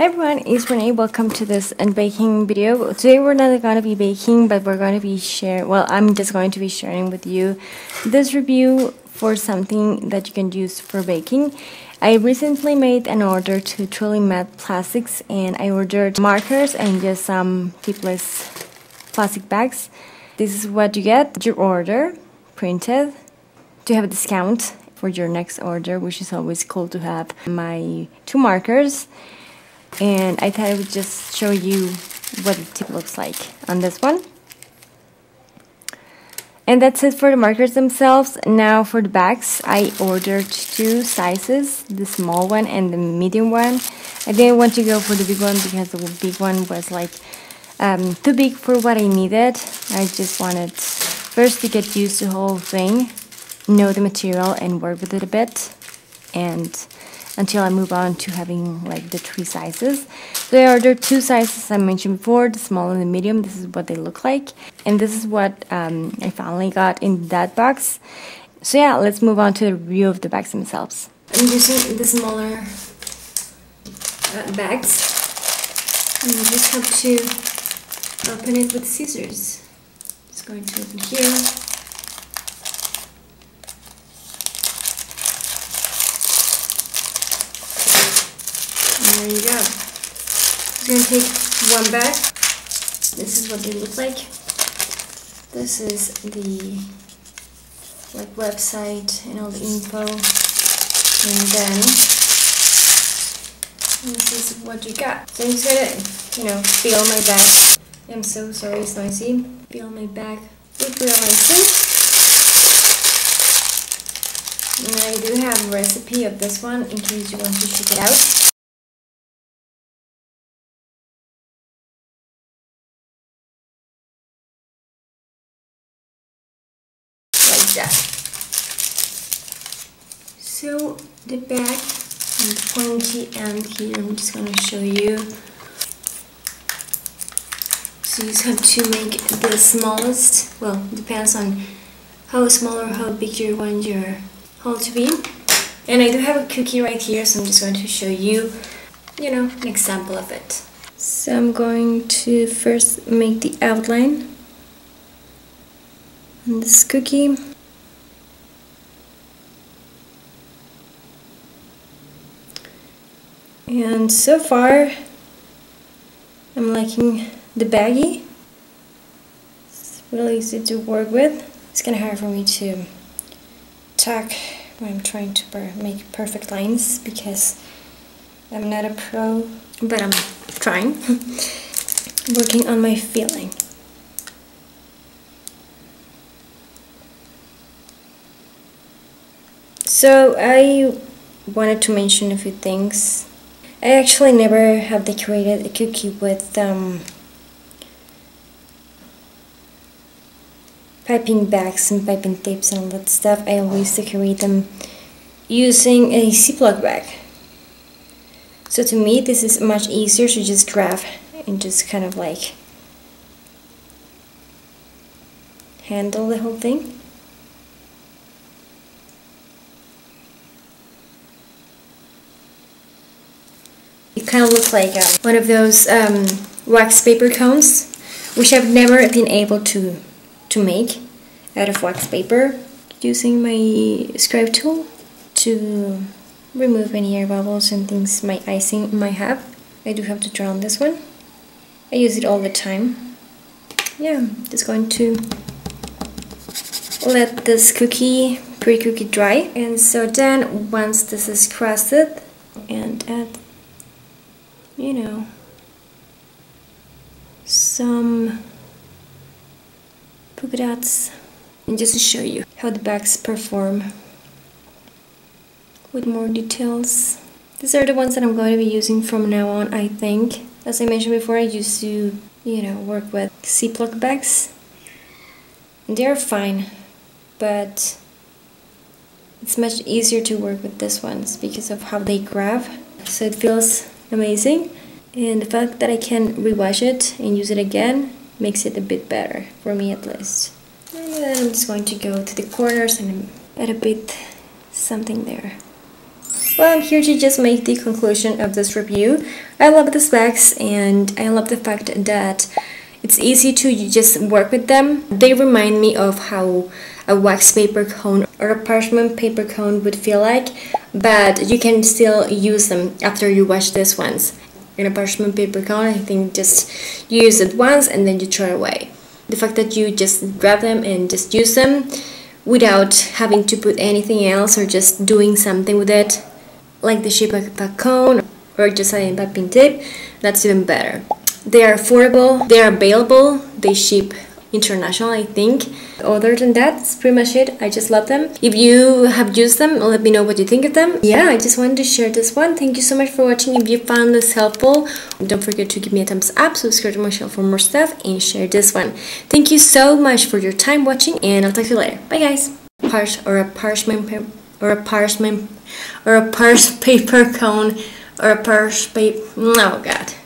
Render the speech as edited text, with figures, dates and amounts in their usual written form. Hey everyone, it's Renee. Welcome to this unbaking video. Today we're not going to be baking, but we're going to be I'm just going to be sharing with you this review for something that you can use for baking. I recently made an order to Truly Mad Plastics, and I ordered markers and just some tipless plastic bags. This is what you get. Your order printed. Do you have a discount for your next order, which is always cool to have. My two markers. And I thought I would just show you what the tip looks like on this one. And that's it for the markers themselves. Now for the bags, I ordered two sizes, the small one and the medium one. I didn't want to go for the big one because the big one was like too big for what I needed. I just wanted first to get used to the whole thing, know the material and work with it a bit, and until I move on to having like the three sizes. So I ordered two sizes I mentioned before, the small and the medium. This is what they look like. And this is what I finally got in that box. So yeah, let's move on to the review of the bags themselves. I'm using the smaller bags. And you just have to open it with scissors. It's going to open here. There you go. I'm going to take one bag. This is what they look like. This is the like website and all the info. And then this is what you got. So I'm just gonna, fill my bag. I'm so sorry, it's noisy. Fill my bag with real items. And I do have a recipe of this one in case you want to check it out. That. So the back and the pointy end here, I'm just going to show you. So you just have to make the smallest, well, depends on how small or how big you want your hole to be. And I do have a cookie right here, so I'm just going to show you, an example of it. So I'm going to first make the outline on this cookie. And so far, I'm liking the baggie. It's really easy to work with. It's kind of hard for me to tuck when I'm trying to make perfect lines because I'm not a pro, but I'm trying. Working on my feeling. So I wanted to mention a few things. I actually never have decorated a cookie with piping bags and piping tapes and all that stuff. I always decorate them using a Ziploc bag. So to me this is much easier to just grab and just kind of like handle the whole thing. It kind of looks like one of those wax paper cones, which I've never been able to make out of wax paper. Using my scribe tool to remove any air bubbles and things my icing might have. I do have to draw on this one. I use it all the time. Yeah, just going to let this cookie, pre-cookie dry. And so then, once this is crusted, and add some polka dots, and just to show you how the bags perform with more details. These are the ones that I'm going to be using from now on, I think. As I mentioned before, I used to, work with Ziploc bags. And they are fine, but it's much easier to work with these ones because of how they grab. So it feels amazing, and the fact that I can rewash it and use it again makes it a bit better, for me at least. And then I'm just going to go to the corners and add a bit something there. Well, I'm here to just make the conclusion of this review. I love the specs and I love the fact that it's easy to just work with them. They remind me of how a wax paper cone or a parchment paper cone would feel like, but you can still use them after you wash these ones. In a parchment paper cone, I think just you use it once and then you throw it away. The fact that you just grab them and just use them without having to put anything else or just doing something with it, like the shape of a cone or just an wrapping tape, that's even better. They are affordable, they are available, they ship international, I think. Other than that, that's pretty much it. I just love them. If you have used them, let me know what you think of them. Yeah, I just wanted to share this one. Thank you so much for watching. If you found this helpful, don't forget to give me a thumbs up, subscribe to my channel for more stuff, and share this one. Thank you so much for your time watching, and I'll talk to you later. Bye, guys. Parchment paper cone or a parchment paper. Oh, God.